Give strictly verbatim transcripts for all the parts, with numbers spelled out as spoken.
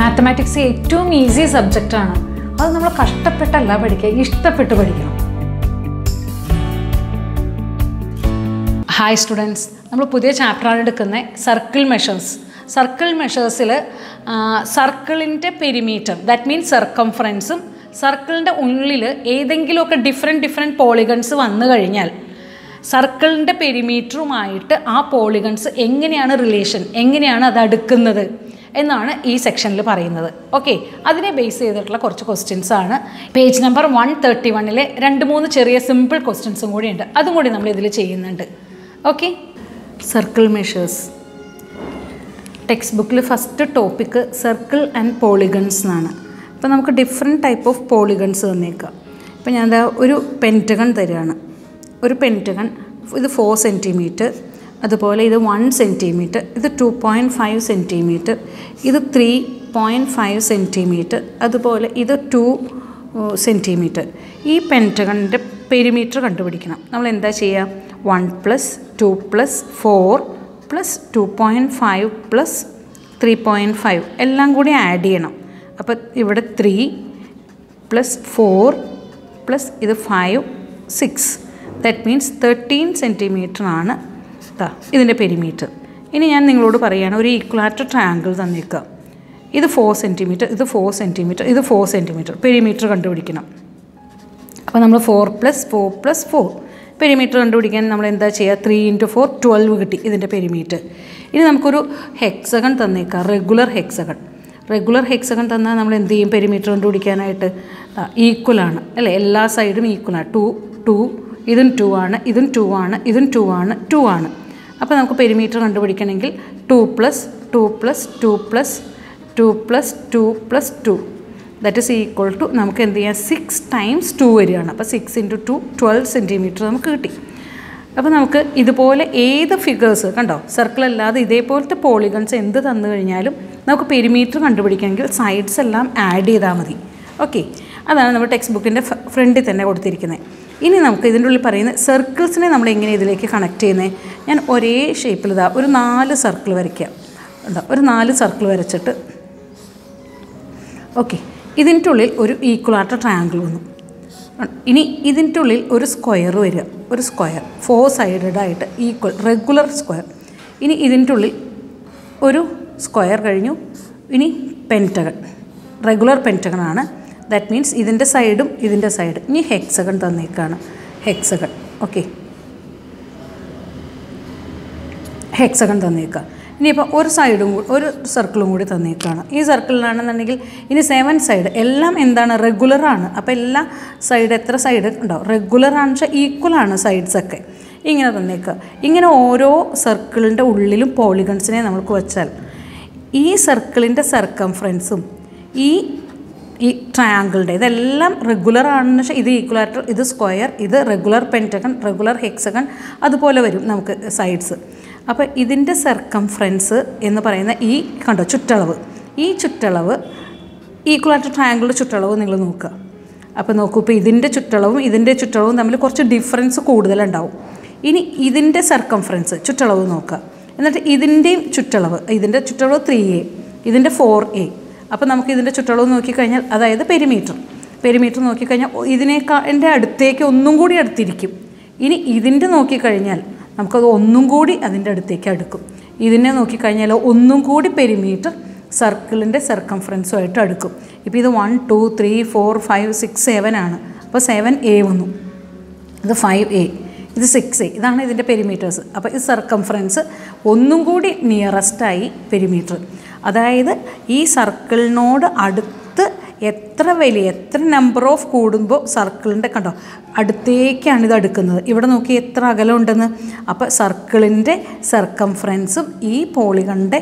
Mathematics is ഏറ്റവും easy subject ആണ്. അത് നമ്മൾ കഷ്ടപ്പെട്ടല്ല പഠിക്കുക, ഇഷ്ടപ്പെട്ടു പഠിക്കണം. Hi students, നമ്മൾ പുതിയ ചാപ്റ്റർ ആണ് എടുക്കുന്ന circle measures. Circle measures il circle inte perimeter, that means circumference, circle inde ullil edengilo okke different different polygons vannu kazhinjal circle inde perimeter umayittu aa polygons enganeyana relation enganeyana adu adukkunnathu എന്നാണ് ഈ സെക്ഷനിൽ പറയുന്നത്. Okay, അതിനെ base ചെയ്തിട്ടുള്ള കുറച്ച് questions ആണ്. Page number one thirty-one ലെ രണ്ട് മൂന്ന് ചെറിയ സിമ്പിൾ ക്വസ്റ്റ്യൻസും കൂടി ഉണ്ട്. അതും കൂടി നമ്മൾ ഇതിൽ ചെയ്യുന്നുണ്ട്. ഓക്കേ, സർക്കിൾ മെഷേഴ്സ് ടെക്സ്റ്റ് ബുക്കിലെ first topic circle and polygons ആണ്. അപ്പോൾ നമുക്ക് ഡിഫറെൻറ്റ് ടൈപ്പ് ഓഫ് പോളിഗൺസ് തന്നേക്കാം. അപ്പോൾ ഞാൻ ഒരു പെൻറ്റഗൺ തരികയാണ്. ഒരു പെൻറ്റഗൺ ഇത് ഫോർ സെൻറ്റിമീറ്റർ, അതുപോലെ ഇത് വൺ സെൻറ്റിമീറ്റർ, ഇത് ടു പോയിൻറ്റ് ഫൈവ് സെൻറ്റിമീറ്റർ, ഇത് ത്രീ പോയിൻറ്റ് ഫൈവ് സെൻറ്റിമീറ്റർ, അതുപോലെ ഇത് ടു സെൻറ്റിമീറ്റർ. ഈ പെൻറ്റഗണിൻ്റെ പെരിമീറ്റർ കണ്ടുപിടിക്കണം. നമ്മൾ എന്താ ചെയ്യുക? One plus two plus four plus two point five plus three point five എല്ലാം കൂടി ആഡ് ചെയ്യണം. അപ്പോൾ ഇവിടെ ത്രീ പ്ലസ് ഫോർ പ്ലസ് ഇത് five six, that means thirteen സെൻറ്റിമീറ്ററാണ് ഇതിൻ്റെ പെരിമീറ്റർ. ഇനി ഞാൻ നിങ്ങളോട് പറയുകയാണ്, ഒരു ഈക്വലാറ്റർ ട്രയാങ്കിൾ തന്നേക്കുക. ഇത് ഫോർ സെൻറ്റിമീറ്റർ, ഇത് ഫോർ സെൻറ്റിമീറ്റർ, ഇത് ഫോർ സെൻറ്റിമീറ്റർ. പെരിമീറ്റർ കണ്ടുപിടിക്കണം. അപ്പോൾ നമ്മൾ four plus four plus four perimeter കണ്ടുപിടിക്കാൻ നമ്മൾ എന്താ ചെയ്യുക? ത്രീ ഇൻറ്റു ഫോർ ട്വൽവ് കിട്ടി ഇതിൻ്റെ പെരിമീറ്റർ. ഇനി നമുക്കൊരു ഹെക്സഗൺ തന്നേക്കാം, റെഗുലർ ഹെക്സഗൺ. റെഗുലർ ഹെക്സഗൺ തന്നാൽ നമ്മൾ എന്ത് ചെയ്യും? പെരിമീറ്റർ കണ്ടുപിടിക്കാനായിട്ട് ഈക്വലാണ് അല്ലേ? എല്ലാ സൈഡും ഈക്വലാണ്. ടു ടു ഇതും ടു ആണ്, ഇതും ടു ആണ്, ഇതും ടു ആണ്, ടു ആണ്. അപ്പോൾ നമുക്ക് പെരിമീറ്റർ കണ്ടുപിടിക്കണമെങ്കിൽ two plus two plus two plus two plus two plus two that is equal to നമുക്ക് എന്ത് ചെയ്യാം? സിക്സ് ടൈംസ് ടു വരികയാണ്. അപ്പോൾ six into two twelve centimetre നമുക്ക് കിട്ടി. അപ്പോൾ നമുക്ക് ഇതുപോലെ ഏത് ഫിഗേഴ്സ് കണ്ടോ, സർക്കിൾ അല്ലാതെ ഇതേപോലത്തെ പോളിഗൺസ് എന്ത് തന്നു കഴിഞ്ഞാലും നമുക്ക് പെരിമീറ്റർ കണ്ടുപിടിക്കണമെങ്കിൽ സൈഡ്സ് എല്ലാം ആഡ് ചെയ്താൽ മതി. ഓക്കെ, അതാണ് നമ്മൾ ടെക്സ്റ്റ് ബുക്കിൻ്റെ ഫ്രണ്ടിൽ തന്നെ കൊടുത്തിരിക്കുന്നത്. ഇനി നമുക്ക് ഇതിൻ്റെ ഉള്ളിൽ പറയുന്ന സർക്കിൾസിനെ നമ്മൾ എങ്ങനെ ഇതിലേക്ക് കണക്ട് ചെയ്യുന്നത്? ഞാൻ ഒരേ ഷേപ്പിൽ ഇതാ ഒരു നാല് സർക്കിൾ വരയ്ക്കാം. എന്താ ഒരു നാല് സർക്കിൾ വരച്ചിട്ട് ഓക്കെ, ഇതിൻ്റെ ഉള്ളിൽ ഒരു ഈക്വലാറ്റർ ട്രയാങ്കിൾ വന്നു. ഇനി ഇതിൻ്റെ ഉള്ളിൽ ഒരു സ്ക്വയർ വരിക, ഒരു സ്ക്വയർ ഫോർ സൈഡഡായിട്ട് ഈക്വൽ റെഗുലർ സ്ക്വയർ. ഇനി ഇതിൻ്റെ ഉള്ളിൽ ഒരു സ്ക്വയർ കഴിഞ്ഞു. ഇനി പെൻറ്റഗൺ, റെഗുലർ പെൻറ്റഗൺ ആണ്. ദാറ്റ് മീൻസ് ഇതിൻ്റെ സൈഡും ഇതിൻ്റെ സൈഡും. ഇനി ഹെക്സഗൺ തന്നേക്കാണ്, ഹെക്സഗൺ. ഓക്കെ, ഹെക്സഗൺ തന്നേക്കുക. ഇനിയിപ്പോൾ ഒരു സൈഡും കൂടി ഒരു സർക്കിളും കൂടി തന്നേക്കാണ്. ഈ സർക്കിളിലാണെന്നുണ്ടെങ്കിൽ ഇനി സെവൻ സൈഡ് എല്ലാം എന്താണ്? റെഗുലറാണ്. അപ്പോൾ എല്ലാ സൈഡ് എത്ര സൈഡ് ഉണ്ടാവും? റെഗുലറാണ്, പക്ഷേ ഈക്വലാണ് സൈഡ്സൊക്കെ. ഇങ്ങനെ തന്നേക്കുക. ഇങ്ങനെ ഓരോ സർക്കിളിൻ്റെ ഉള്ളിലും പോളിഗൺസിനെ നമുക്ക് വെച്ചാൽ ഈ സർക്കിളിൻ്റെ സർക്കംഫറൻസും ഈ ഈ ട്രയാങ്കിളുടെ ഇതെല്ലാം റെഗുലർ ആണെന്ന് വെച്ചാൽ ഇത് ഈക്വലാറ്റർ, ഇത് സ്ക്വയർ, ഇത് റെഗുലർ പെൻറ്റഗൺ, റെഗുലർ ഹെക്സഗൺ, അതുപോലെ വരും നമുക്ക് സൈഡ്സ്. അപ്പോൾ ഇതിൻ്റെ സർക്കംഫറൻസ് എന്ന് പറയുന്ന ഈ കണ്ടോ ചുറ്റളവ്, ഈ ചുറ്റളവ് ഈക്വലാറ്റർ ട്രയാങ്കിളുടെ ചുറ്റളവ് നിങ്ങൾ നോക്കുക. അപ്പോൾ നോക്കൂ, ഇപ്പോൾ ഇതിൻ്റെ ചുറ്റളവും ഇതിൻ്റെ ചുറ്റളവും തമ്മിൽ കുറച്ച് ഡിഫറൻസ് കൂടുതലുണ്ടാവും. ഇനി ഇതിൻ്റെ സർക്കംഫറൻസ് ചുറ്റളവ് നോക്കുക, എന്നിട്ട് ഇതിൻ്റെയും ചുറ്റളവ്, ഇതിൻ്റെ ചുറ്റളവ് ത്രീ എ, ഇതിൻ്റെ ഫോർ എ. അപ്പോൾ നമുക്ക് ഇതിൻ്റെ ചുറ്റളവ് നോക്കിക്കഴിഞ്ഞാൽ അതായത് പെരിമീറ്റർ, പെരിമീറ്റർ നോക്കിക്കഴിഞ്ഞാൽ ഇതിനേക്കാൾ എൻ്റെ അടുത്തേക്ക് ഒന്നും കൂടി അടുത്തിരിക്കും. ഇനി ഇതിൻ്റെ നോക്കിക്കഴിഞ്ഞാൽ നമുക്കത് ഒന്നും കൂടി അതിൻ്റെ അടുത്തേക്ക് അടുക്കും. ഇതിനെ നോക്കിക്കഴിഞ്ഞാൽ ഒന്നും കൂടി പെരിമീറ്റർ സർക്കിളിൻ്റെ സർക്കംഫറൻസുമായിട്ട് അടുക്കും. ഇപ്പോൾ ഇത് one two three four five six seven ആണ്. അപ്പോൾ സെവൻ എ വന്നു, ഇത് ഫൈവ് എ, ഇത് സിക്സ് എ. ഇതാണ് ഇതിൻ്റെ പെരിമീറ്റേഴ്സ്. അപ്പോൾ ഈ സർക്കംഫറൻസ് ഒന്നും കൂടി നിയറസ്റ്റായി പെരിമീറ്റർ. അതായത് ഈ സർക്കിളിനോട് അടുത്ത് എത്ര വലിയ എത്ര നമ്പർ ഓഫ് കൂടുമ്പോൾ സർക്കിളിൻ്റെ കണ്ടോ അടുത്തേക്കാണ് ഇത് അടുക്കുന്നത്. ഇവിടെ നോക്കി എത്ര അകലമുണ്ടെന്ന്. അപ്പോൾ സർക്കിളിൻ്റെ സർക്കംഫറൻസും ഈ പോളിഗണിൻ്റെ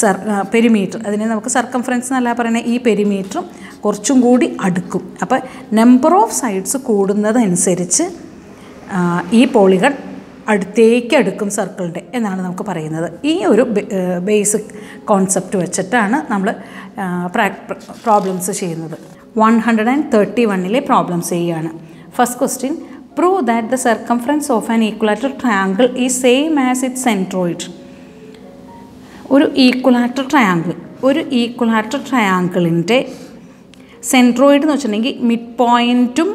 സർ പെരിമീറ്റർ, അതിനെ നമുക്ക് സർക്കംഫറൻസ് എന്നല്ല പറയണേ, ഈ പെരിമീറ്ററും കുറച്ചും കൂടി അടുക്കും. അപ്പോൾ നമ്പർ ഓഫ് സൈഡ്സ് കൂടുന്നതനുസരിച്ച് ഈ പോളിഗൺ അടുത്തേക്ക് അടുക്കും സർക്കിളിൻ്റെ എന്നാണ് നമുക്ക് പറയുന്നത്. ഈ ഒരു ബേസിക് കോൺസെപ്റ്റ് വെച്ചിട്ടാണ് നമ്മൾ പ്രോബ്ലംസ് ചെയ്യുന്നത്. വൺ ഹൺഡ്രഡ് ആൻഡ് തേർട്ടി വണ്ണിലെ പ്രോബ്ലംസ് ചെയ്യുകയാണ്. First question, prove that the circumference of an equilateral triangle is same as it centroid. ഒരു ഈക്വലാറ്റർ ട്രയാങ്കിൾ ഒരു ഈക്വലാറ്ററൽ ട്രയാങ്കിളിന്റെ സെൻട്രോയിഡ് എന്ന് വെച്ചിട്ടുണ്ടെങ്കിൽ മിഡ് പോയിന്റും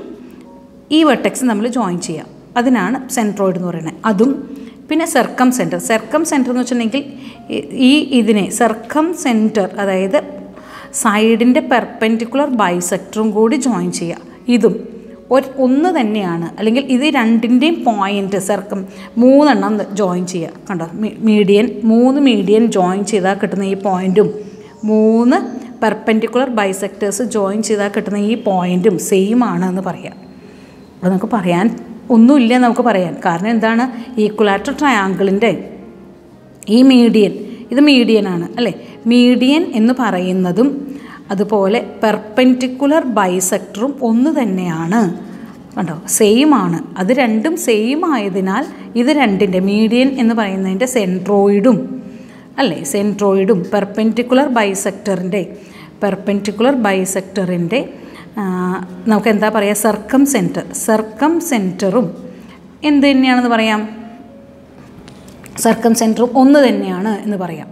ഈ വെർട്ടെക്സും നമ്മൾ ജോയിൻ ചെയ്യാം. അതിനാണ് സെൻട്രോയിഡ് എന്ന് പറയുന്നത്. അതും പിന്നെ സർക്കം സെൻറ്റർ സർക്കം സെൻറ്റർ എന്ന് വെച്ചിട്ടുണ്ടെങ്കിൽ ഈ ഇതിനെ സർക്കം സെൻറ്റർ അതായത് സൈഡിൻ്റെ പെർപെൻഡിക്കുലർ ബൈസെക്ടറും കൂടി ജോയിൻ ചെയ്യുക. ഇതും ഒരു ഒന്ന് തന്നെയാണ്, അല്ലെങ്കിൽ ഇത് രണ്ടിൻ്റെയും പോയിൻ്റ് സർക്കം മൂന്നെണ്ണം ജോയിൻ ചെയ്യുക. കണ്ടോ, മീഡിയൻ മൂന്ന് മീഡിയൻ ജോയിൻ ചെയ്താൽ കിട്ടുന്ന ഈ പോയിൻറ്റും മൂന്ന് പെർപെൻഡിക്കുലർ ബൈസെക്ടേഴ്സ് ജോയിൻ ചെയ്താൽ കിട്ടുന്ന ഈ പോയിൻറ്റും സെയിം ആണ് എന്ന് പറയാം. അപ്പോൾ നമുക്ക് പറയാൻ ഒന്നുമില്ല നമുക്ക് പറയാൻ കാരണം എന്താണ്, ഈക്വലാറ്റർ ട്രയാങ്കിളിൻ്റെ ഈ മീഡിയൻ ഇത് മീഡിയനാണ് അല്ലേ. മീഡിയൻ എന്ന് പറയുന്നതും അതുപോലെ പെർപെൻഡിക്കുലർ ബൈസെക്ടറും ഒന്ന് തന്നെയാണ്, കണ്ടോ, സെയിം ആണ്. അത് രണ്ടും സെയിം ആയതിനാൽ ഇത് രണ്ടിൻ്റെ മീഡിയൻ എന്ന് പറയുന്നതിൻ്റെ സെൻട്രോയിഡും അല്ലേ സെൻട്രോയിഡും പെർപെൻഡിക്കുലർ ബൈസെക്ടറിൻ്റെ പെർപെൻഡിക്കുലർ ബൈസെക്ടറിൻ്റെ നമുക്ക് എന്താ പറയുക, സർക്കം സെൻറ്റർ സർക്കം സെൻറ്ററും എന്ത് തന്നെയാണെന്ന് പറയാം, സർക്കം സെൻറ്ററും ഒന്ന് തന്നെയാണ് എന്ന് പറയാം.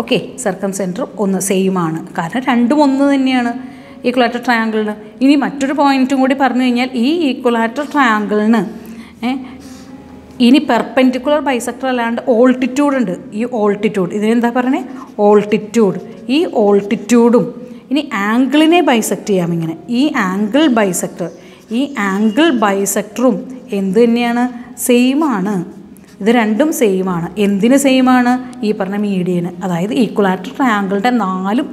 ഓക്കെ, സർക്കം സെൻറ്ററും ഒന്ന് സെയിമാണ്, കാരണം രണ്ടും ഒന്ന് തന്നെയാണ് ഈക്വലാറ്റർ ട്രയാങ്കിളിന്. ഇനി മറ്റൊരു പോയിൻറ്റും കൂടി പറഞ്ഞു കഴിഞ്ഞാൽ ഈ ഈക്വലാറ്റർ ട്രയാങ്കിളിന് ഇനി പെർപെൻഡിക്കുലർ ബൈസെക്ടർ അല്ലാണ്ട് ഓൾട്ടിറ്റ്യൂഡ് ഉണ്ട്. ഈ ഓൾട്ടിറ്റ്യൂഡ് ഇതിനെന്താ പറയണേ, ഓൾട്ടിറ്റ്യൂഡ്. ഈ ഓൾട്ടിറ്റ്യൂഡും ഇനി ആംഗിളിനെ ബൈസെക്ട് ചെയ്യാം. ഇങ്ങനെ ഈ ആംഗിൾ ബൈസെക്ടർ ഈ ആംഗിൾ ബൈസെക്ടറും എന്ത് തന്നെയാണ്, സെയിമാണ്. ഇത് രണ്ടും സെയിമാണ്. എന്തിന് സെയിമാണ്, ഈ പറഞ്ഞ മീഡിയന്, അതായത് ഈക്വലാറ്റർ ട്രയാങ്കിളിൻ്റെ നാലും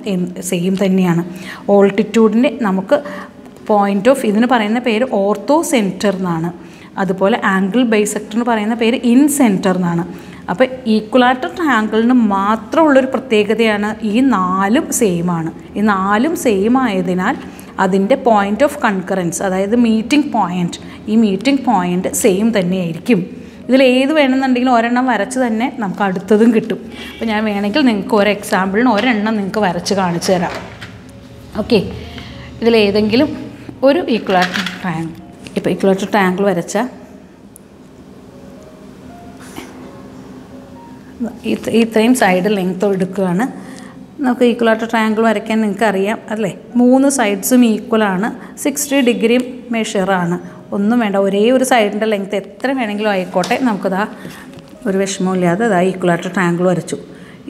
സെയിം തന്നെയാണ്. ഓൾട്ടിറ്റ്യൂഡിൻ്റെ നമുക്ക് പോയിൻ്റ് ഓഫ് ഇതിന് പറയുന്ന പേര് ഓർത്തോ സെൻറ്റർ എന്നാണ്. അതുപോലെ ആംഗിൾ ബൈസെക്ടറിന് പറയുന്ന പേര് ഇൻ സെൻറ്റർ എന്നാണ്. അപ്പോൾ ഈക്വലാറ്റർ ട്രയാങ്കിളിന് മാത്രമുള്ളൊരു പ്രത്യേകതയാണ് ഈ നാലും സെയിമാണ്. ഈ നാലും സെയിം ആയതിനാൽ അതിൻ്റെ പോയിൻ്റ് ഓഫ് കൺകറൻസ് അതായത് മീറ്റിംഗ് പോയിൻ്റ് ഈ മീറ്റിംഗ് പോയിൻ്റ് സെയിം തന്നെയായിരിക്കും. ഇതിലേത് വേണമെന്നുണ്ടെങ്കിലും ഒരെണ്ണം വരച്ച് തന്നെ നമുക്ക് അടുത്തതും കിട്ടും. അപ്പോൾ ഞാൻ വേണമെങ്കിൽ നിങ്ങൾക്ക് ഒരു എക്സാമ്പിളിന് ഒരെണ്ണം നിങ്ങൾക്ക് വരച്ച് കാണിച്ചു തരാം. ഓക്കെ, ഇതിലേതെങ്കിലും ഒരു ഈക്വലാറ്റർ ട്രയാങ്കിൾ, ഇപ്പോൾ ഈക്വലാറ്റർ ട്രയാങ്കിൾ വരച്ച ഇത്രയും സൈഡ് ലെങ്ത് എടുക്കുകയാണ്. നമുക്ക് ഈക്വലാറ്റർ ട്രയാങ്കിൾ വരയ്ക്കാൻ നിങ്ങൾക്കറിയാം അല്ലേ. മൂന്ന് സൈഡ്സും ഈക്വലാണ്, സിക്സ്റ്റി ഡിഗ്രിയും മെഷറാണ്. ഒന്നും വേണ്ട, ഒരേ ഒരു സൈഡിൻ്റെ ലെങ്ത് എത്ര വേണമെങ്കിലും ആയിക്കോട്ടെ. നമുക്കതാ ഒരു വിഷമമില്ലാതെ അതാ ഈക്വലാറ്റർ ട്രയാങ്കിൾ വരച്ചു.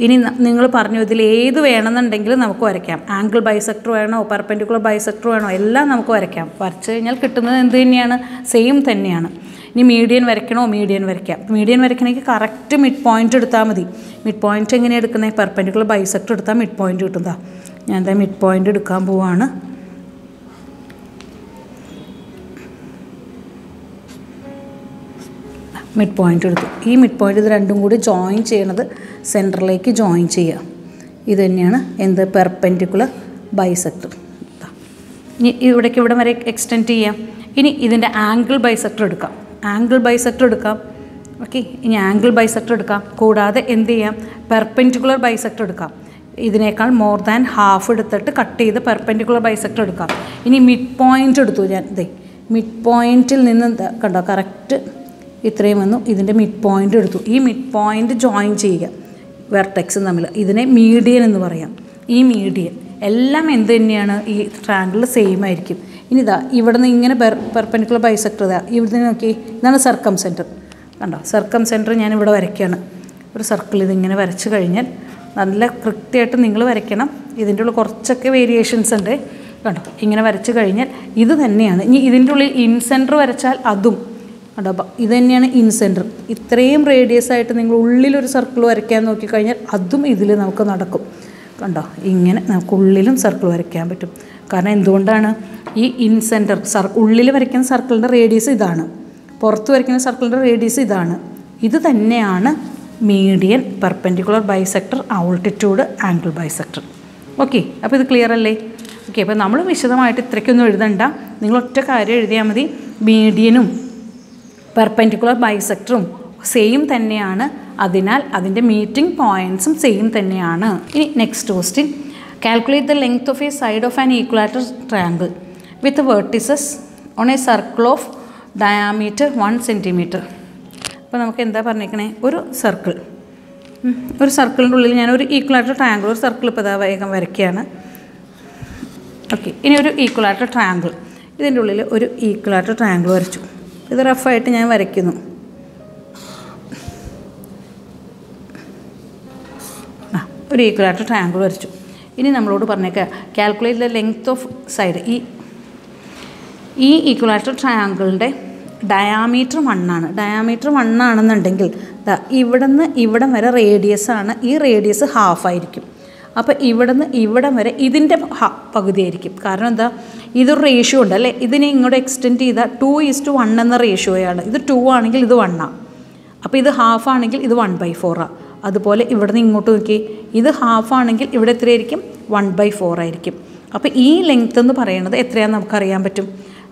ഇനി നിങ്ങൾ പറഞ്ഞു ഇതിൽ ഏത് വേണമെന്നുണ്ടെങ്കിലും നമുക്ക് വരയ്ക്കാം. ആംഗിൾ ബൈസെക്ടർ വേണോ, പെർപെൻഡിക്കുലർ ബൈസെക്ടർ വേണോ, എല്ലാം നമുക്ക് വരയ്ക്കാം. വരച്ച് കഴിഞ്ഞാൽ കിട്ടുന്നത് എന്ത് തന്നെയാണ്, സെയിം തന്നെയാണ്. ഇനി മീഡിയൻ വരയ്ക്കണോ, മീഡിയൻ വരയ്ക്കാം. മീഡിയൻ വരയ്ക്കണമെങ്കിൽ കറക്റ്റ് മിഡ് പോയിൻ്റ് എടുത്താൽ മതി. മിഡ് പോയിൻ്റ് എങ്ങനെ എടുക്കുന്നത്, പെർപെൻഡിക്കുലർ ബൈസെക്ടർ എടുത്താൽ മിഡ് പോയിൻ്റ് കിട്ടുന്നതാ. ഞാൻ എന്താ മിഡ് പോയിൻ്റ് എടുക്കാൻ പോവാണ്. മിഡ് പോയിൻ്റ് എടുത്തു. ഈ മിഡ് പോയിൻ്റ് ഇത് രണ്ടും കൂടി ജോയിൻ ചെയ്യണത് സെൻറ്ററിലേക്ക് ജോയിൻ ചെയ്യുക. ഇത് തന്നെയാണ് എന്ത്, പെർപെൻഡിക്കുലർ ബൈസെക്ടർ. ഇനി ഇവിടേക്ക് ഇവിടെ വരെ എക്സ്റ്റെൻഡ് ചെയ്യാം. ഇനി ഇതിൻ്റെ ആംഗിൾ ബൈസെക്ടർ എടുക്കാം ആംഗിൾ ബൈസെക്ടർ എടുക്കാം ഓക്കെ, ഇനി ആംഗിൾ ബൈസെക്ടർ എടുക്കാം. കൂടാതെ എന്ത് ചെയ്യാം, പെർപെൻഡിക്കുലർ ബൈസെക്ടർ എടുക്കാം. ഇതിനേക്കാൾ മോർ ദാൻ ഹാഫ് എടുത്തിട്ട് കട്ട് ചെയ്ത് പെർപെൻഡിക്കുലർ ബൈസെക്ടർ എടുക്കാം. ഇനി മിഡ് പോയിൻ്റ് എടുത്തു ഞാൻ. ഇതേ മിഡ് പോയിൻറ്റിൽ നിന്ന് കണ്ടോ, കറക്റ്റ് ഇത്രയും വന്നു. ഇതിൻ്റെ മിഡ് പോയിൻ്റ് എടുത്തു. ഈ മിഡ് പോയിൻ്റ് ജോയിൻ ചെയ്യുക വെർട്ടെക്സും തമ്മിൽ. ഇതിനെ മീഡിയൻ എന്ന് പറയാം. ഈ മീഡിയൻ എല്ലാം എന്ത് തന്നെയാണ്, ഈ ട്രയാങ്കിൾ സെയിം ആയിരിക്കും. ഇനി ഇതാ ഇവിടെ നിന്ന് ഇങ്ങനെ പെർ പെർപെൻഡിക്കുലർ ബൈസെക്ടർ ഇതാ ഇവിടെ നിന്ന് നോക്കി, ഇതാണ് സർക്കം സെൻറ്റർ. കണ്ടോ, സർക്കം സെൻറ്റർ ഞാൻ ഇവിടെ വരയ്ക്കുകയാണ്. ഒരു സർക്കിൾ ഇതിങ്ങനെ വരച്ച് കഴിഞ്ഞാൽ നല്ല കൃത്യമായിട്ട് നിങ്ങൾ വരയ്ക്കണം. ഇതിൻ്റെ ഉള്ളിൽ കുറച്ചൊക്കെ വേരിയേഷൻസ് ഉണ്ട്. കണ്ടോ, ഇങ്ങനെ വരച്ച് കഴിഞ്ഞാൽ ഇത് തന്നെയാണ്. ഇനി ഇതിൻ്റെ ഉള്ളിൽ ഇൻ സെൻറ്റർ വരച്ചാൽ അതും കണ്ടോ, ഇത് തന്നെയാണ് ഇൻ സെൻറ്റർ. ഇത്രയും റേഡിയസ് ആയിട്ട് നിങ്ങൾ ഉള്ളിലൊരു സർക്കിൾ വരയ്ക്കാൻ നോക്കിക്കഴിഞ്ഞാൽ അതും ഇതിൽ നമുക്ക് നടക്കും. കണ്ടോ, ഇങ്ങനെ നമുക്ക് ഉള്ളിലും സർക്കിൾ വരയ്ക്കാൻ പറ്റും. കാരണം എന്തുകൊണ്ടാണ്, ഈ ഇൻ സെൻറ്റർ സർ ഉള്ളിൽ വരയ്ക്കുന്ന സർക്കിളിൻ്റെ റേഡിയസ് ഇതാണ്, പുറത്ത് വരയ്ക്കുന്ന സർക്കിളിൻ്റെ റേഡിയസ് ഇതാണ്. ഇത് തന്നെയാണ് median, perpendicular bisector, altitude, angle bisector. Okay, അപ്പോൾ ഇത് ക്ലിയർ അല്ലേ. ഓക്കെ, അപ്പോൾ നമ്മൾ വിശദമായിട്ട് ഇത്രയ്ക്കൊന്നും എഴുതണ്ട. നിങ്ങൾ ഒറ്റ കാര്യം എഴുതിയാൽ മതി, മീഡിയനും പെർപെൻഡിക്കുലർ ബൈസെക്ടറും സെയിം തന്നെയാണ്, അതിനാൽ അതിൻ്റെ മീറ്റിംഗ് പോയിൻറ്റ്സും സെയിം തന്നെയാണ്. ഇനി next question, calculate the length of a side of an equilateral triangle with vertices on a circle of diameter one centimetre. അപ്പോൾ നമുക്ക് എന്താ പറഞ്ഞേക്കണേ, ഒരു സർക്കിൾ ഒരു സർക്കിളിന്റെ ഉള്ളിൽ ഞാൻ ഒരു ഈക്വൽ ആയിട്ടുള്ള ട്രയാങ്കിൾ ഒരു സർക്കിൾ പദാ വേഗം വരയ്ക്കുകയാണ്. ഓക്കേ, ഇനി ഒരു ഈക്വൽ ആയിട്ടുള്ള ട്രയാങ്കിൾ ഇതിന്റെ ഉള്ളിൽ ഒരു ഈക്വൽ ആയിട്ടുള്ള ട്രയാങ്കിൾ വരച്ചു. ഇത് റഫ് ആയിട്ട് ഞാൻ വരയ്ക്കുന്നു. ആ ഒരു ഈക്വൽ ആയിട്ടുള്ള ട്രയാങ്കിൾ വരച്ചു. ഇനി നമ്മളോട് പറഞ്ഞേക്കാം calculate the length of side. ഈ ഈ ഈക്വൽ ആയിട്ടുള്ള ട്രയാങ്കിളിന്റെ ഡയാമീറ്റർ വണ്ണാണ്. ഡയാമീറ്റർ വണ്ണാണെന്നുണ്ടെങ്കിൽ ദാ ഇവിടെ നിന്ന് ഇവിടം വരെ റേഡിയസ് ആണ്. ഈ റേഡിയസ് ഹാഫ് ആയിരിക്കും. അപ്പോൾ ഇവിടെ നിന്ന് ഇവിടം വരെ ഇതിൻ്റെ പകുതിയായിരിക്കും. കാരണം എന്താ, ഇതൊരു റേഷ്യോ ഉണ്ട് അല്ലേ. ഇതിനെ ഇങ്ങോട്ട് എക്സ്റ്റെൻഡ് ചെയ്താൽ ടു ഈസ് ടു വൺ എന്ന റേഷ്യോയാണ്. ഇത് ടു ആണെങ്കിൽ ഇത് വണ്ണാണ്. അപ്പോൾ ഇത് ഹാഫ് ആണെങ്കിൽ ഇത് വൺ ബൈ ഫോറാണ്. അതുപോലെ ഇവിടെ നിന്ന് ഇങ്ങോട്ട് നോക്കി ഇത് ഹാഫ് ആണെങ്കിൽ ഇവിടെ എത്രയായിരിക്കും, വൺ ബൈ ഫോറായിരിക്കും. അപ്പോൾ ഈ ലെങ്ത് എന്ന് പറയുന്നത് എത്രയാണെന്ന് നമുക്കറിയാൻ പറ്റും,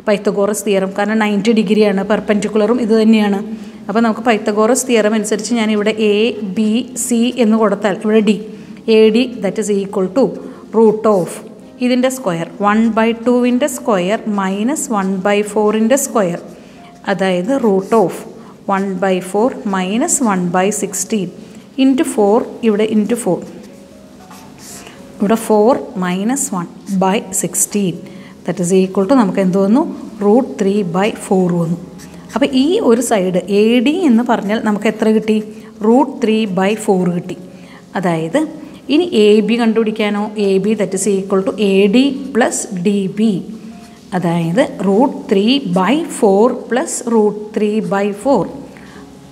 പൈത്തഗോറസ് തിയറം. കാരണം നയൻറ്റി ഡിഗ്രിയാണ്, പെർപെൻഡിക്കുലറും ഇത് തന്നെയാണ്. അപ്പോൾ നമുക്ക് പൈത്തഗോറസ് തിയറം അനുസരിച്ച് ഞാൻ ഇവിടെ എ ബി സി എന്ന് കൊടുത്താൽ ഇവിടെ D A D that is equal to root of ഇതിൻ്റെ സ്ക്വയർ വൺ ബൈ ടുവിൻ്റെ സ്ക്വയർ മൈനസ് വൺ ബൈ ഫോറിൻ്റെ സ്ക്വയർ, അതായത് root of one by four minus one by sixteen into four, ഇവിടെ into four, ഇവിടെ four minus one by sixteen that is equal to നമുക്ക് എന്ത് വന്നു, root three by four വന്നു. അപ്പോൾ ഈ ഒരു സൈഡ് എ ഡി എന്ന് പറഞ്ഞാൽ നമുക്ക് എത്ര കിട്ടി, റൂട്ട് ത്രീ ബൈ ഫോർ കിട്ടി. അതായത് ഇനി എ ബി കണ്ടുപിടിക്കാനോ, A B that is equal to A D plus D B, അതായത് root three by four plus root three by four.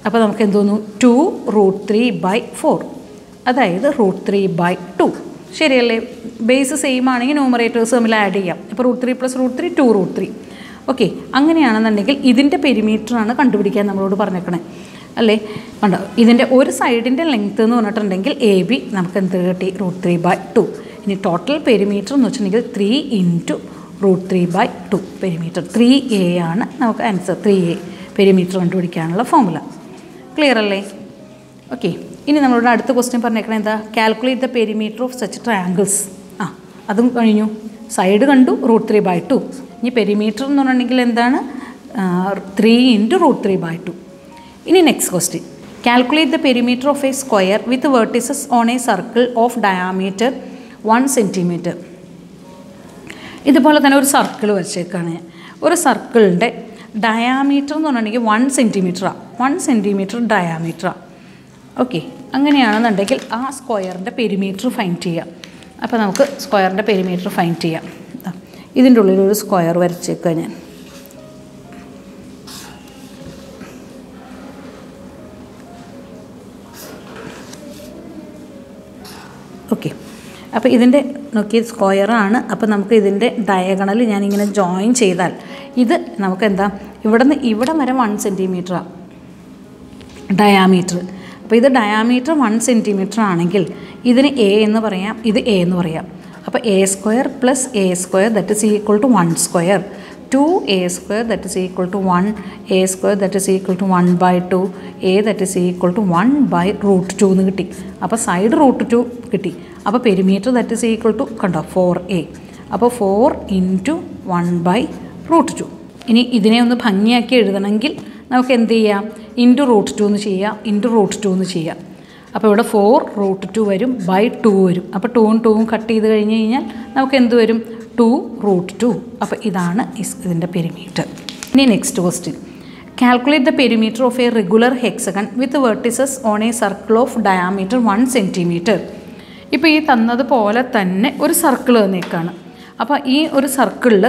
അപ്പോൾ നമുക്ക് എന്ത് വന്നു, two root three by four, അതായത് റൂട്ട് ത്രീ ബൈ ടു. ശരിയല്ലേ. Base same ആണെങ്കിൽ numerators തമ്മിൽ add ചെയ്യാം. അപ്പോൾ root three plus root three two root three. Okay, അങ്ങനെയാണെന്നുണ്ടെങ്കിൽ ഇതിൻ്റെ പെരിമീറ്ററാണ് കണ്ടുപിടിക്കാൻ നമ്മളോട് പറഞ്ഞേക്കണേ അല്ലേ. കണ്ടോ, ഇതിൻ്റെ ഒരു സൈഡിൻ്റെ ലെങ്ത്ത് എന്ന് പറഞ്ഞിട്ടുണ്ടെങ്കിൽ എ ബി നമുക്ക് എന്ത് കിട്ടി, റൂട്ട് ത്രീ ബൈ ടു. ഇനി ടോട്ടൽ പെരിമീറ്റർ എന്ന് വെച്ചിട്ടുണ്ടെങ്കിൽ three into root three by two perimeter, three a ആണ് നമുക്ക് ആൻസർ. ത്രീ എ പെരിമീറ്റർ കണ്ടുപിടിക്കാനുള്ള ഫോമുല. ക്ലിയർ അല്ലേ. ഓക്കെ, ഇനി നമ്മളോട് അടുത്ത ക്വസ്റ്റ്യൻ പറഞ്ഞേക്കണേ എന്താ, calculate the perimeter of such triangles. ആ അതും കഴിഞ്ഞു, സൈഡ് കണ്ടു റൂട്ട് ത്രീ ബൈ ടു. ഇനി പെരിമീറ്റർ എന്ന് പറഞ്ഞിട്ടുണ്ടെങ്കിൽ എന്താണ്, three into root three by two. ഇനി next question, calculate the perimeter of a square with vertices on a circle of diameter one centimetre. ഇതുപോലെ തന്നെ ഒരു സർക്കിൾ വരച്ചേക്കാണ് ഞാൻ. ഒരു സർക്കിളിൻ്റെ ഡയാമീറ്റർ എന്ന് പറഞ്ഞിട്ടുണ്ടെങ്കിൽ വൺ സെൻറ്റിമീറ്ററാണ്, വൺ സെൻറ്റിമീറ്റർ ഡയാമീറ്ററാണ്. ഓക്കെ, അങ്ങനെയാണെന്നുണ്ടെങ്കിൽ ആ സ്ക്വയറിൻ്റെ പെരിമീറ്റർ ഫൈൻഡ് ചെയ്യാം. അപ്പോൾ നമുക്ക് സ്ക്വയറിൻ്റെ പെരിമീറ്റർ ഫൈൻഡ് ചെയ്യാം. ഇതിൻ്റെ ഉള്ളിലൊരു സ്ക്വയർ വരച്ചേക്കുക ഞാൻ. ഓക്കെ, അപ്പോൾ ഇതിൻ്റെ നോക്കിയ സ്ക്വയറാണ്. അപ്പോൾ നമുക്ക് ഇതിൻ്റെ ഡയഗണൽ ഞാനിങ്ങനെ ജോയിൻ ചെയ്താൽ ഇത് നമുക്ക് എന്താ, ഇവിടെ നിന്ന് ഇവിടെ വരെ വൺ സെൻറ്റിമീറ്ററാണ് ഡയാമീറ്റർ. അപ്പോൾ ഇത് ഡയാമീറ്റർ വൺ സെൻറ്റിമീറ്റർ ആണെങ്കിൽ ഇതിന് എ എന്ന് പറയാം, ഇത് എ എന്ന് പറയാം. അപ്പോൾ a square plus a square that is equal to one square, two a square that is equal to one, a square that is equal to one by two, a that is equal to one by root two എന്ന് കിട്ടി. അപ്പോൾ side root two കിട്ടി. അപ്പോൾ perimeter that is equal to കണ്ടോ four a. അപ്പോൾ four into one by root two. ഇനി ഇതിനെ ഒന്ന് ഭംഗിയാക്കി എഴുതണമെങ്കിൽ നമുക്ക് എന്ത് ചെയ്യാം, ഇൻറ്റു റൂട്ട് ടു എന്ന് ചെയ്യാം, ഇൻറ്റു റൂട്ട് ടു എന്ന് ചെയ്യാം. അപ്പോൾ ഇവിടെ ഫോർ റൂട്ട് ടു വരും ബൈ ടു വരും. അപ്പോൾ ടൂവും ടൂവും കട്ട് ചെയ്ത് കഴിഞ്ഞ് കഴിഞ്ഞാൽ നമുക്ക് എന്ത് വരും, ടു റൂട്ട് ടു. അപ്പോൾ ഇതാണ് ഇതിൻ്റെ പെരിമീറ്റർ. ഇനി next question, calculate the perimeter of a regular hexagon with vertices on a circle of diameter one centimetre. ഇപ്പോൾ ഈ തന്നതുപോലെ തന്നെ ഒരു സർക്കിൾ തന്നേക്കാണ്. അപ്പോൾ ഈ ഒരു സർക്കിളിൽ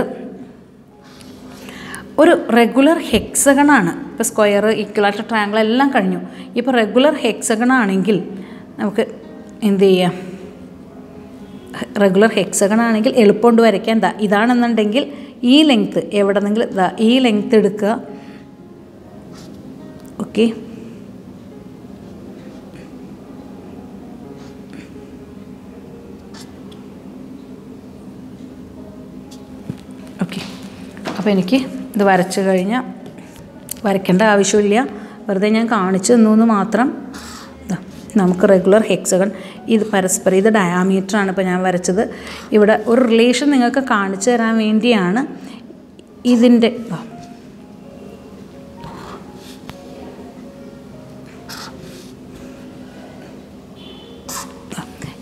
ഒരു റെഗുലർ ഹെക്സഗണാണ്. ഇപ്പോൾ സ്ക്വയർ ഈക്വലാറ്റർ ട്രയാങ്കിൾ എല്ലാം കഴിഞ്ഞു. ഇപ്പോൾ റെഗുലർ ഹെക്സഗണാണെങ്കിൽ നമുക്ക് എന്ത് ചെയ്യാം, റെഗുലർ ഹെക്സഗണാണെങ്കിൽ എളുപ്പം കൊണ്ട് വരയ്ക്കാൻ ദാ ഇതാണെന്നുണ്ടെങ്കിൽ ഈ ലെങ്ത്ത് എവിടെ നിന്നെങ്കിലും ദാ ഈ ലെങ്ത്ത് എടുക്കുക. ഓക്കെ, ഓക്കെ അപ്പോൾ എനിക്ക് ഇത് വരച്ചു കഴിഞ്ഞാൽ വരയ്ക്കേണ്ട ആവശ്യമില്ല, വെറുതെ ഞാൻ കാണിച്ചു തന്നു എന്ന് മാത്രം. നമുക്ക് റെഗുലർ ഹെക്സഗൺ ഇത് പരസ്പരം ഇത് ഡയാമീറ്ററാണ് ഇപ്പോൾ ഞാൻ വരച്ചത്. ഇവിടെ ഒരു റിലേഷൻ നിങ്ങൾക്ക് കാണിച്ചു തരാൻ വേണ്ടിയാണ് ഇതിൻ്റെ.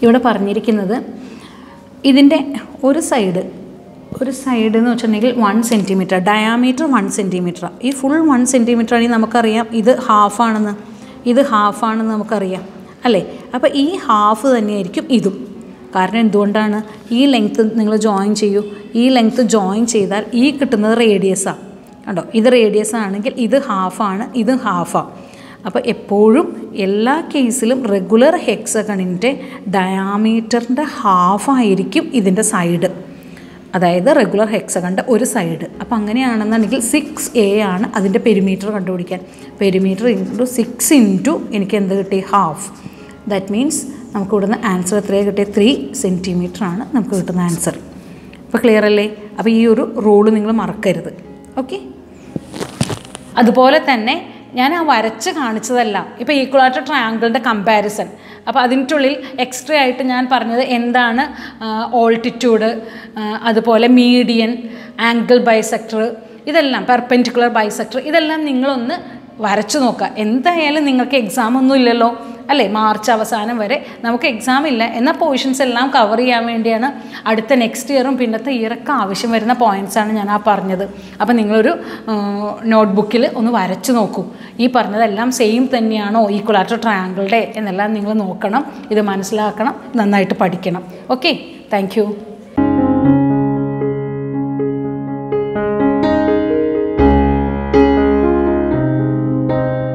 ഇവിടെ പറഞ്ഞിരിക്കുന്നത് ഇതിൻ്റെ ഒരു സൈഡ് ഒരു സൈഡ് എന്ന് വെച്ചിട്ടുണ്ടെങ്കിൽ one centimetre diameter one centimetre ഈ ഫുൾ വൺ സെൻറ്റിമീറ്റർ ആണെങ്കിൽ നമുക്കറിയാം ഇത് ഹാഫാണെന്ന് ഇത് ഹാഫാണെന്ന് നമുക്കറിയാം അല്ലേ. അപ്പോൾ ഈ ഹാഫ് തന്നെയായിരിക്കും ഇതും. കാരണം എന്തുകൊണ്ടാണ് ഈ ലെങ്ത്ത് നിങ്ങൾ ജോയിൻ ചെയ്യൂ, ഈ ലെങ്ത്ത് ജോയിൻ ചെയ്താൽ ഈ കിട്ടുന്നത് റേഡിയസാണ് കണ്ടോ. ഇത് റേഡിയസ് ആണെങ്കിൽ ഇത് ഹാഫാണ്, ഇത് ഹാഫാണ്. അപ്പോൾ എപ്പോഴും എല്ലാ കേസിലും റെഗുലർ ഹെക്സഗണിൻ്റെ ഡയാമീറ്ററിൻ്റെ ഹാഫായിരിക്കും ഇതിൻ്റെ സൈഡ്, അതായത് റെഗുലർ ഹെക്സഗണിൻ്റെ ഒരു സൈഡ്. അപ്പോൾ അങ്ങനെയാണെന്നുണ്ടെങ്കിൽ സിക്സ് എ ആണ് അതിൻ്റെ പെരിമീറ്റർ കണ്ടുപിടിക്കാൻ. പെരിമീറ്റർ ഇൻറ്റു സിക്സ് ഇൻറ്റു എനിക്ക് എന്ത് കിട്ടി, ഹാഫ്. ദാറ്റ് മീൻസ് നമുക്ക് ഇവിടുന്ന് ആൻസർ എത്രയാണ് കിട്ടിയത്, ത്രീ സെൻറ്റിമീറ്ററാണ് നമുക്ക് കിട്ടുന്ന ആൻസർ. അപ്പോൾ ക്ലിയർ അല്ലേ? അപ്പോൾ ഈ ഒരു റൂള് നിങ്ങൾ മറക്കരുത്, ഓക്കെ. അതുപോലെ തന്നെ ഞാൻ ആ വരച്ച് കാണിച്ചതല്ല ഇപ്പോൾ ഈക്വലായിട്ട് ട്രയാങ്കിളിൻ്റെ കമ്പാരിസൺ. അപ്പോൾ അതിനുള്ളിൽ എക്സ്ട്രാ ആയിട്ട് ഞാൻ പറഞ്ഞത് എന്താണ് ഓൾട്ടിറ്റ്യൂഡ്, അതുപോലെ മീഡിയൻ, ആംഗിൾ ബൈസെക്ടർ, ഇതെല്ലാം പെർപെൻഡിക്കുലർ ബൈസെക്ടർ, ഇതെല്ലാം നിങ്ങളൊന്ന് വരച്ചു നോക്കുക. എന്തായാലും നിങ്ങൾക്ക് എക്സാം ഒന്നും ഇല്ലല്ലോ അല്ലേ, മാർച്ച് അവസാനം വരെ നമുക്ക് എക്സാം ഇല്ല. എന്നാൽ പോർഷൻസ് എല്ലാം കവർ ചെയ്യാൻ വേണ്ടിയാണ് അടുത്ത നെക്സ്റ്റ് ഇയറും പിന്നത്തെ ഇയറൊക്കെ ആവശ്യം വരുന്ന പോയിൻറ്റ്സാണ് ഞാൻ ആ പറഞ്ഞത്. അപ്പോൾ നിങ്ങളൊരു നോട്ട്ബുക്കിൽ ഒന്ന് വരച്ച് നോക്കൂ, ഈ പറഞ്ഞതെല്ലാം സെയിം തന്നെയാണോ ഈക്വലാറ്ററൽ ട്രയാങ്കിളുടെ എന്നെല്ലാം നിങ്ങൾ നോക്കണം, ഇത് മനസ്സിലാക്കണം, നന്നായിട്ട് പഠിക്കണം, ഓക്കെ. Thank you.